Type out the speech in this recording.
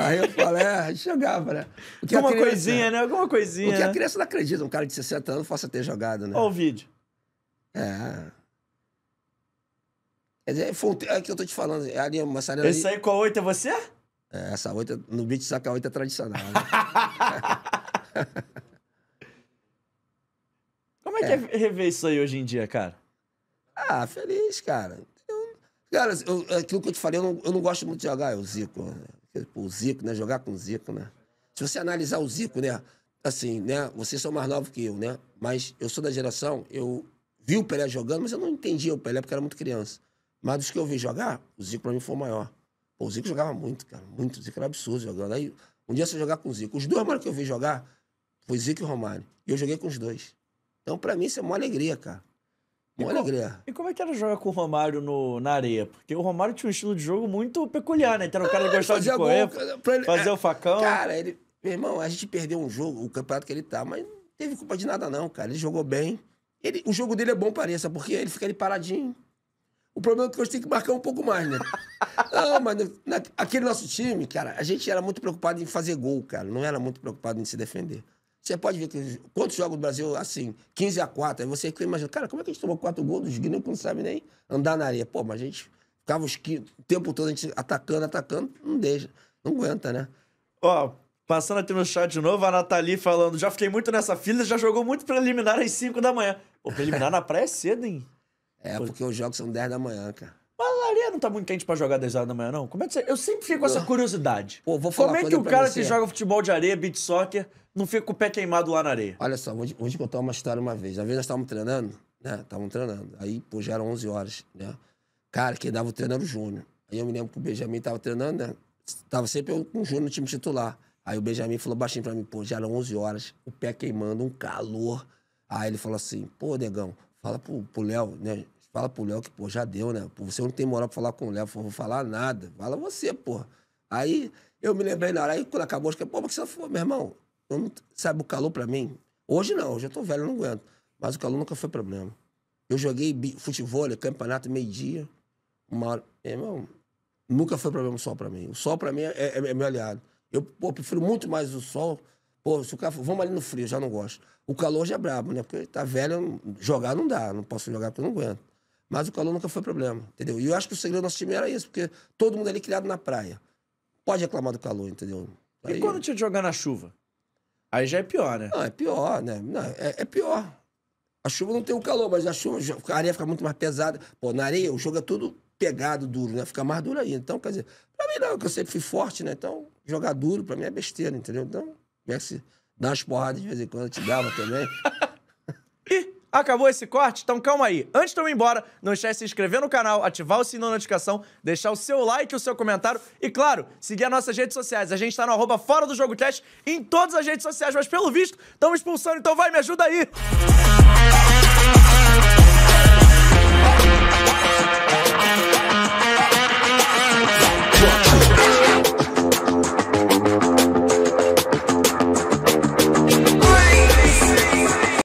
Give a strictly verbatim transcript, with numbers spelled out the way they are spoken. Aí eu falei, é, jogava, né? Alguma criança, coisinha, né? Alguma coisinha. Porque a criança não acredita, um cara de sessenta anos possa ter jogado, né? Olha o vídeo. É. Quer dizer, foi um... é que eu tô te falando. Ali, uma sarela ali... Esse aí com a oito é você? É, essa oito, no beat saca oito é tradicional, né? Como é, é que é rever isso aí hoje em dia, cara? Ah, feliz, cara. Eu... Cara, eu, aquilo que eu te falei, eu não, eu não gosto muito de jogar, é o Zico, né? O Zico, né? Jogar com o Zico, né? Se você analisar o Zico, né? Assim, né? Vocês são mais novos que eu, né? Mas eu sou da geração, eu vi o Pelé jogando, mas eu não entendia o Pelé porque era muito criança. Mas dos que eu vi jogar, o Zico pra mim foi o maior. Pô, o Zico jogava muito, cara. Muito. O Zico era absurdo jogando. Aí, um dia você jogar com o Zico. Os dois maiores que eu vi jogar foi Zico e Romário. E eu joguei com os dois. Então, pra mim, isso é uma alegria, cara. Uma e alegria. Como, e como é que era jogar com o Romário no, na areia? Porque o Romário tinha um estilo de jogo muito peculiar, né? Então, o cara ah, gostava de correr, ele, fazer é, o facão. Cara, ele... Meu irmão, a gente perdeu um jogo, o campeonato que ele tá, mas não teve culpa de nada, não, cara. Ele jogou bem. Ele, o jogo dele é bom, pareça, porque ele fica ali paradinho. O problema é que hoje tem que marcar um pouco mais, né? Não, mas no, na, aquele nosso time, cara, a gente era muito preocupado em fazer gol, cara. Não era muito preocupado em se defender. Você pode ver que, quantos jogos do Brasil, assim, quinze a quatro, aí você imagina, cara, como é que a gente tomou quatro gols dos guineanos que não sabe nem andar na areia? Pô, mas a gente ficava os qu... o tempo todo, a gente atacando, atacando, não deixa, não aguenta, né? Ó, oh, passando aqui no chat de novo, a Nathalie falando, já fiquei muito nessa fila, já jogou muito preliminar às cinco da manhã. Pô, preliminar na praia é cedo, hein? É, Pô. porque os jogos são dez da manhã, cara. Mas a areia não tá muito quente pra jogar dez horas da manhã, não? Como é que você... Eu sempre fico com essa curiosidade. Pô, vou falar Como é que o cara você... que joga futebol de areia, beach soccer, não fica com o pé queimado lá na areia? Olha só, vou te, vou te contar uma história uma vez. Às vezes nós estávamos treinando, né? Estávamos treinando. Aí, pô, já eram onze horas, né? Cara, quem dava o treino era o Júnior. Aí eu me lembro que o Benjamin tava treinando, né? Tava sempre eu com o Júnior no time titular. Aí o Benjamin falou baixinho pra mim, pô, já eram onze horas, o pé queimando, um calor. Aí ele falou assim, pô, Negão, fala pro, pro Léo, né? Fala pro Léo que, pô, já deu, né? Pô, você não tem moral pra falar com o Léo. Não vou falar nada. Fala você, pô. Aí eu me lembrei na hora. Aí quando acabou, eu falei, pô, porque você foi, meu irmão? Eu não, sabe, o calor pra mim? Hoje não, hoje eu tô velho, eu não aguento. Mas o calor nunca foi problema. Eu joguei futebol, campeonato, meio-dia, uma hora. Meu irmão, nunca foi problema o sol pra mim. O sol pra mim é, é, é meu aliado. Eu, pô, prefiro muito mais o sol. Pô, se o cara for, vamos ali no frio, já não gosto. O calor já é brabo, né? Porque tá velho, jogar não dá. Não posso jogar porque eu não aguento. Mas o calor nunca foi problema, entendeu? E eu acho que o segredo do nosso time era isso, porque todo mundo ali criado na praia. Pode reclamar do calor, entendeu? Aí... E quando tinha de jogar na chuva? Aí já é pior, né? Não, é pior, né? Não, é, é pior. A chuva não tem o calor, mas a chuva, a areia fica muito mais pesada. Pô, na areia o jogo é tudo pegado, duro, né? Fica mais duro aí. Então, quer dizer, pra mim não, que eu sempre fui forte, né? Então, jogar duro pra mim é besteira, entendeu? Então, é que se dá umas porradas de vez em quando, eu te dava também. Ih! Acabou esse corte? Então calma aí. Antes de eu ir embora, não esquece de se inscrever no canal, ativar o sininho da notificação, deixar o seu like, o seu comentário e, claro, seguir as nossas redes sociais. A gente tá no arroba Fora do Jogo Cast em todas as redes sociais, mas pelo visto, estamos expulsando, então vai, me ajuda aí!